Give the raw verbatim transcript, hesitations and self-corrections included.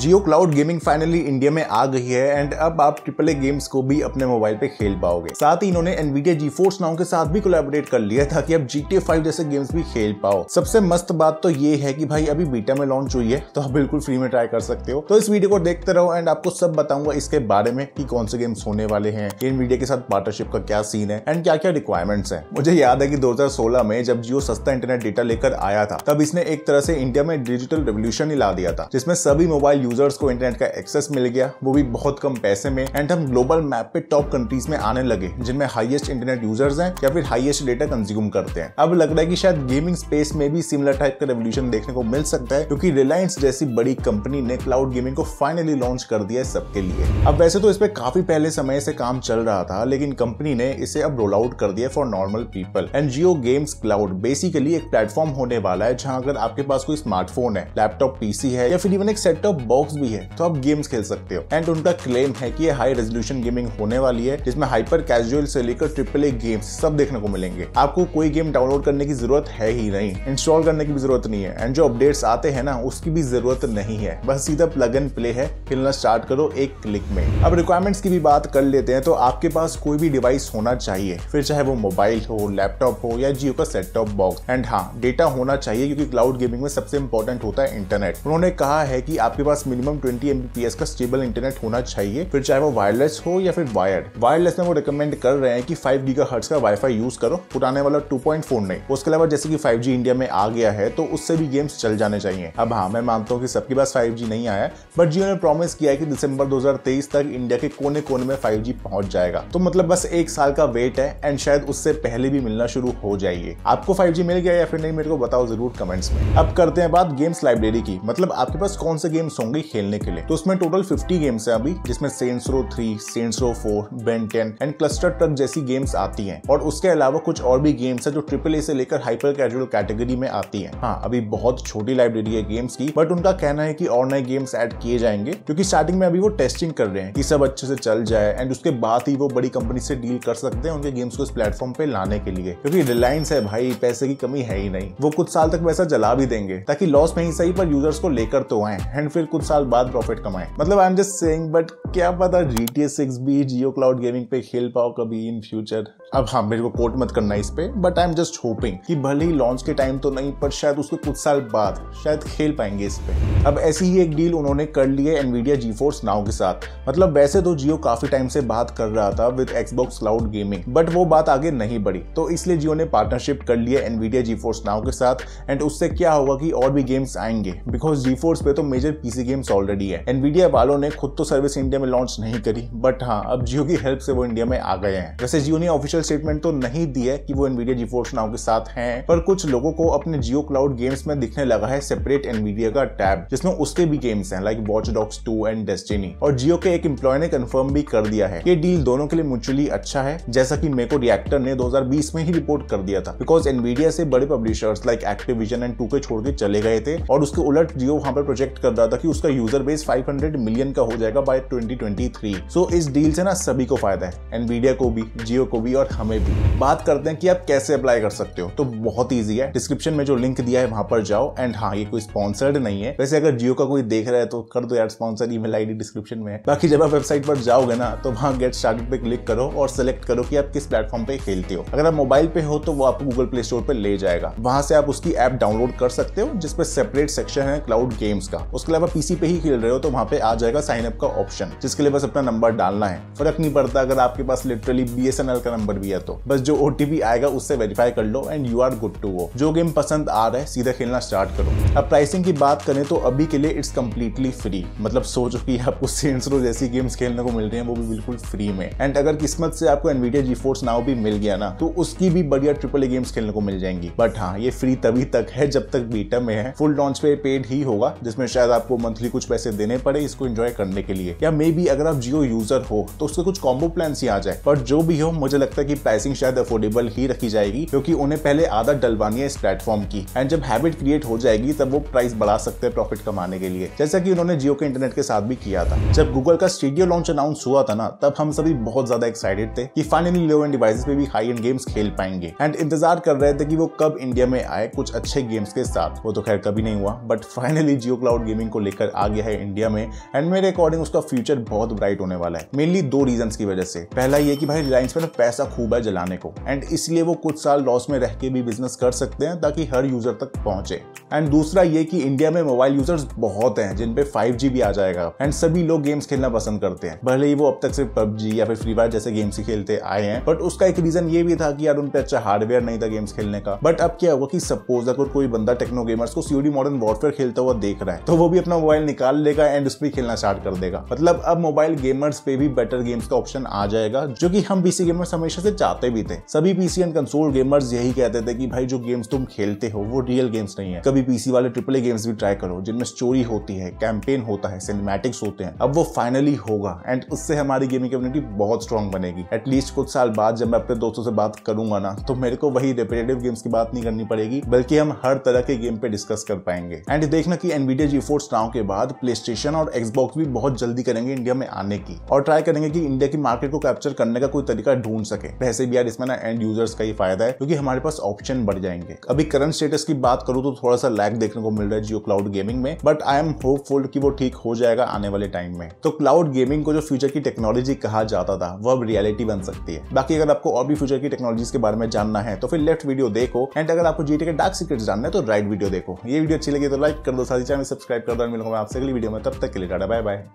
जियो cloud gaming finally India में आ गई है एंड अब आप ट्रिपल ए गेम्स को भी अपने मोबाइल पे खेल पाओगे। साथ ही इन्होंने एनवीडिया जीफोर्स नाउ के साथ भी कोलैबोरेट कर लिया ताकि आप जी टी ए फाइव जैसे गेम्स भी खेल पाओ। सबसे मस्त बात तो ये है कि भाई अभी बीटा में लॉन्च हुई है तो आप बिल्कुल फ्री में ट्राई कर सकते हो। तो इस वीडियो को देखते रहो एंड आपको सब बताऊंगा इसके बारे में कि कौन से गेम्स होने वाले हैं, एनवीडिया के साथ पार्टनरशिप का क्या सीन है एंड क्या क्या रिक्वायरमेंट्स है। मुझे याद है कि दो हजार सोलह में जब जियो सस्ता इंटरनेट डेटा लेकर आया था तब इसने एक तरह से इंडिया में डिजिटल रेवोल्यूशन ही ला दिया था, जिसमें सभी मोबाइल यूजर्स को इंटरनेट का एक्सेस मिल गया, वो भी बहुत कम पैसे में। एंड हम ग्लोबल मैप पे टॉप कंट्रीज में आने लगे जिनमें हाईएस्ट इंटरनेट यूजर्स हैं या फिर हाईएस्ट डेटा कंज्यूम करते हैं। अब लग रहा है कि शायद गेमिंग स्पेस में भी सिमिलर टाइप का रेवोल्यूशन देखने को मिल सकता है, क्योंकि रिलायंस जैसी बड़ी कंपनी ने क्लाउड गेमिंग को फाइनली लॉन्च कर दिया है सबके लिए। अब वैसे तो इस पे काफी पहले समय से काम चल रहा था, लेकिन कंपनी ने इसे अब रोल आउट कर दिया for normal people. And Jio games cloud basically एक प्लेटफॉर्म होने वाला है जहाँ अगर आपके पास कोई स्मार्टफोन है, लैपटॉप, पीसी है या फिर इवन एक सेट टॉप बॉक्स भी है तो आप गेम्स खेल सकते हो। एंड उनका क्लेम है कि ये हाई रेजोल्यूशन गेमिंग होने वाली है जिसमें हाइपर कैजुअल से लेकर ट्रिपल ए गेम्स सब देखने को मिलेंगे। आपको कोई गेम डाउनलोड करने की जरूरत है ही नहीं, इंस्टॉल करने की भी जरूरत नहीं है एंड जो अपडेट्स आते हैं ना उसकी भी जरूरत नहीं है, बस सीधा प्लग एंड प्ले है, खेलना स्टार्ट करो एक क्लिक में। अब रिक्वायरमेंट्स की भी बात कर लेते हैं तो आपके पास कोई भी डिवाइस होना चाहिए, फिर चाहे वो मोबाइल हो, लैपटॉप हो या जियो का सेट टॉप बॉक्स। एंड हाँ, डेटा होना चाहिए क्योंकि क्लाउड गेमिंग में सबसे इंपॉर्टेंट होता है इंटरनेट। उन्होंने कहा है कि आपके पास मिनिमम बीस एम बी पी एस का स्टेबल इंटरनेट होना चाहिए, फिर चाहे वो वायरलेस हो या फिर वायर्ड। वायरलेस में वो रिकमेंड कर रहे हैं कि फाइव गीगाहर्ट्ज़ का वाईफाई यूज करो, पुराने वाला टू पॉइंट फोर नहीं। उसके अलावा जैसे कि फाइव जी इंडिया में आ गया है तो उससे भी गेम्स चल जाने चाहिए। अब हाँ, मैं मानता हूँ कि सबके पास फाइव जी नहीं आया, बट जियो ने प्रॉमिस किया है कि दिसंबर दो हजार तेईस तक इंडिया के कोने कोने में फाइव जी पहुंच जाएगा। तो मतलब बस एक साल का वेट है एंड शायद उससे पहले भी मिलना शुरू हो जाएगी। आपको फाइव जी मिल गया या फिर नहीं, मेरे को बताओ जरूर कमेंट्स में। अब करते हैं बात गेम्स लाइब्रेरी की, मतलब आपके पास कौन से गेम्स होंगे खेलने के लिए। तो उसमें टोटल फिफ्टी गेम्स हैं अभी, जिसमें saints row three, saints row four, Ben ten and cluster truck जैसी गेम्स आती हैं। और उसके अलावा कुछ और भी गेम्स हैं जो ट्रिपल ए से लेकर हाइपर कैजुअल कैटेगरी में आती हैं। हाँ, अभी बहुत छोटी लाइब्रेरी है गेम्स की, बट उनका कहना है कि और नए गेम्स ऐड किए जाएंगे क्योंकि स्टार्टिंग में अभी वो टेस्टिंग कर रहे हैं कि सब अच्छे से चल जाए एंड उसके बाद ही वो बड़ी कंपनी से डील कर सकते हैं उनके गेम्स को इस प्लेटफॉर्म पे लाने के लिए, क्योंकि रिलायंस है भाई, पैसे की कमी है ही नहीं। वो कुछ साल तक पैसा जला भी देंगे ताकि लॉस में ही सही पर यूजर्स को लेकर तो आए एंड फिर कुछ साल बाद प्रॉफिट कमाएं। मतलब I am just saying, but क्या पता जी टी ए सिक्स भी जियो क्लाउड गेमिंग पे खेल पाओ कभी इन फ्यूचर। अब हाँ, मेरे को कोट मत करना इस पे, but I am just hoping कि भले ही लॉन्च के टाइम तो नहीं, पर शायद उसके कुछ साल बाद शायद खेल पाएंगे इस पे। अब ऐसी ही एक डील उन्होंने कर ली है एनवीडिया जीफोर्स नाउ के साथ। मतलब वैसे तो जियो काफी टाइम से बात कर रहा था with Xbox cloud gaming, but वो बात आगे नहीं बढ़ी, तो इसलिए जियो ने पार्टनरशिप कर लिया एनवीडिया जीफोर्स नाउ के साथ। एंड उससे क्या होगा कि और भी गेम्स आएंगे, बिकॉज जीफोर्स पे तो मेजर पीसी गेम्स ऑलरेडी है। एनवीडिया वालों ने खुद तो सर्विस इंडिया में लॉन्च नहीं करी, बट हाँ, अब जियो की हेल्प से वो इंडिया में आ गए हैं। वैसे जियो ने ऑफिशियल स्टेटमेंट तो नहीं दिया है कि वो एनवीडिया जीफोर्स नाउ के साथ हैं, पर कुछ लोगों को अपने जियो क्लाउड गेम्स में दिखने लगा है सेपरेट एनवीडिया का टैब जिसमें उसके भी गेम्स हैं, like watch dogs two and destiny. और जियो के एक एम्प्लॉय ने कंफर्म भी कर दिया है ये डील दोनों के लिए म्यूचुअली अच्छा है, जैसा कि मेको रिएक्टर ने दो हजार बीस में ही रिपोर्ट कर दिया था, बिकॉज एनवीडिया से बड़े publishers like Activision and two K छोड़ के चले गए थे और उसके उलट जियो वहां पर प्रोजेक्ट कर रहा था कि उसका user base five hundred million का हो जाएगा by twenty twenty three. So इस डील से ना सभी को फायदा है, एनवीडिया को भी, जियो को भी और हमें भी। बात करते हैं कि आप कैसे अप्लाई कर सकते हो, तो बहुत ईजी है, डिस्क्रिप्शन में जो लिंक दिया है वहां पर जाओ। एंड हाँ, ये कोई स्पॉन्सर्ड नहीं है, वैसे अगर जियो का कोई देख रहा है तो कर दो यार स्पॉन्सर, ईमेल आईडी डिस्क्रिप्शन में है। बाकी जब आप वेबसाइट पर जाओगे ना तो वहाँ गेट स्टार्टेड पे क्लिक करो और सिलेक्ट करो कि आप किस प्लेटफॉर्म पे खेलते हो। अगर आप मोबाइल पे हो तो वो आपको गूगल प्ले स्टोर पर ले जाएगा, वहां से आप उसकी ऐप डाउनलोड कर सकते हो जिसपे सेपरेट सेक्शन है क्लाउड गेम्स का। उसके अलावा पीसी पे ही खेल रहे हो तो वहाँ पे आ जाएगा साइन अप का ऑप्शन, जिसके लिए बस अपना नंबर डालना है। फर्क नहीं पड़ता अगर आपके पास literally B S N L का नंबर भी है, तो बस जो ओ टी पी आएगा उससे वेरीफाई कर लो and you are good to go. जो गेम पसंद आ रहा है सीधा खेलना स्टार्ट करो। अब प्राइसिंग की बात करें तो अभी के लिए इट्स कम्प्लीटली फ्री, मतलब सोचो कि आपको सेंट्स रो जैसी गेम्स खेलने को मिल रही है वो भी बिल्कुल फ्री में। एंड अगर किस्मत से आपको एनवीडिया जीफोर्स नाउ भी मिल गया ना तो उसकी भी बढ़िया ट्रिपल ए गेम्स खेलने को मिल जाएंगी। बट हाँ, ये फ्री तभी तक है जब तक बीटा में है, फुल लॉन्च पे पेड ही होगा, जिसमें शायद आपको मंथली कुछ पैसे देने पड़े इसको एंजॉय करने के लिए, या मे मे बी अगर आप जियो यूजर हो तो उसके कुछ कॉम्बो प्लान्स ही आ जाए, बट जो भी हो मुझे लगता है कि प्राइसिंग शायद अफोर्डेबल ही रखी जाएगी क्योंकि उन्हें पहले आदत डलवानी है इस प्लेटफॉर्म की, एंड जब हैबिट क्रिएट हो जाएगी तब वो प्राइस बढ़ा सकते हैं प्रॉफिट कमाने के लिए, जैसा कि उन्होंने जियो के इंटरनेट के साथ भी किया था। जब गूगल का स्टूडियो लॉन्च अनाउंस हुआ था ना, तब हम सभी बहुत ज्यादा एक्साइटेड थे कि फाइनली लो एंड डिवाइसेस पे भी हाई एंड गेम्स खेल पाएंगे, एंड इंतजार कर रहे थे कि वो कब इंडिया में आए कुछ अच्छे गेम्स के साथ। वो तो खैर कभी नहीं हुआ, but finally Jio cloud gaming को लेकर आ गया है इंडिया में, एंड मेरे अकॉर्डिंग उसका फ्यूचर बहुत ब्राइट होने वाला है, मेनली दो रीजन की वजह से। पहला ये कि भाई रिलायंस में पैसा खूब है जलाने को, एंड इसलिए वो कुछ साल लॉस में रह के भी बिजनेस कर सकते हैं ताकि हर यूजर तक पहुंचे, एंड दूसरा ये कि इंडिया में मोबाइल यूजर्स बहुत हैं जिन पे फाइव जी भी आ जाएगा, एंड सभी लोग गेम्स खेलना पसंद करते हैं, भले ही वो अब तक सिर्फ पबजी या फिर फ्री फायर जैसे गेम्स ही खेलते आए हैं, बट उसका एक रीजन ये भी था कि यार उन पे अच्छा हार्डवेयर नहीं था गेम्स खेलने का। बट अब क्या हुआ कि सपोज अगर कोई बंदा टेक्नो गेमर्स को सीओडी मॉडर्न वॉरफेयर खेलता हुआ देख रहा है तो वो भी अपना मोबाइल निकाल लेगा एंड उस पर खेलना स्टार्ट कर देगा। मतलब अब मोबाइल गेमर्स पे भी बेटर गेम्स का ऑप्शन आ जाएगा, जो कि हम पीसी गेमर्स हमेशा से चाहते भी थे। सभी पीसी एंड कंसोल गेमर्स यही कहते थे कि भाई जो गेम्स तुम खेलते हो वो रियल गेम्स नहीं है, कभी पीसी वाले ट्रिपल ए गेम्स भी ट्राई करो जिनमें स्टोरी होती है, कैंपेन होता है, सिनेमैटिक्स होते हैं। अब वो फाइनली होगा एंड उससे हमारी गेमिंग कम्युनिटी बहुत स्ट्रांग बनेगी। एटलीस्ट कुछ साल बाद जब मैं अपने दोस्तों से बात करूंगा ना, तो मेरे को वही रिपीटेटिव गेम्स की बात नहीं करनी पड़ेगी, बल्कि हम हर तरह के गेम पे डिस्कस कर पाएंगे। एंड देखना कि एनवीडिया जीफोर्स नाउ के बाद प्ले स्टेशन और एक्सबॉक्स भी बहुत जल्दी करेंगे इंडिया में आने की, और ट्राई करेंगे कि इंडिया की मार्केट को कैप्चर करने का कोई तरीका ढूंढ सके। वैसे भी यार इसमें ना एंड यूजर्स का ही फायदा है क्योंकि हमारे पास ऑप्शन बढ़ जाएंगे। अभी करंट स्टेटस की बात करूं तो थोड़ा सा लैग देखने को मिल रहा है जियो क्लाउड गेमिंग में, बट आई एम होपफुल कि वो ठीक हो जाएगा आने वाले टाइम में। तो क्लाउड गेमिंग को जो फ्यूचर की टेक्नोलॉजी कहा जाता था वो अब रियलिटी बन सकती है। बाकी अगर आपको और भी फ्यूचर की टेक्नोलॉजीज के बारे में जानना है तो फिर लेफ्ट वीडियो देखो, एंड अगर आपको जीटी के डार्क सीक्रेट्स जानना है तो राइट वीडियो देखो। ये वीडियो अच्छी लगी तो लाइक कर दो, साथ ही चैनल सब्सक्राइब कर दो, और मिलूंगा आपसे अगली वीडियो में। तब तक के लिए टाटा, बाय बाय।